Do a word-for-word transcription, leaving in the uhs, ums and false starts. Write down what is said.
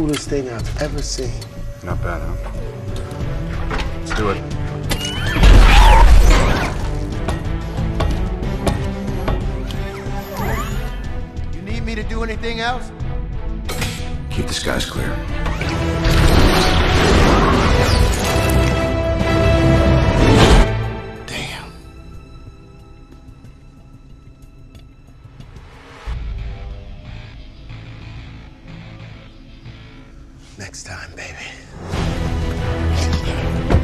coolest thing I've ever seen. Not bad, huh? Let's do it. You need me to do anything else? Keep the skies clear. Next time, baby.